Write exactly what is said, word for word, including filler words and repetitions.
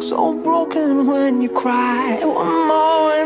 So broken when you cry. One more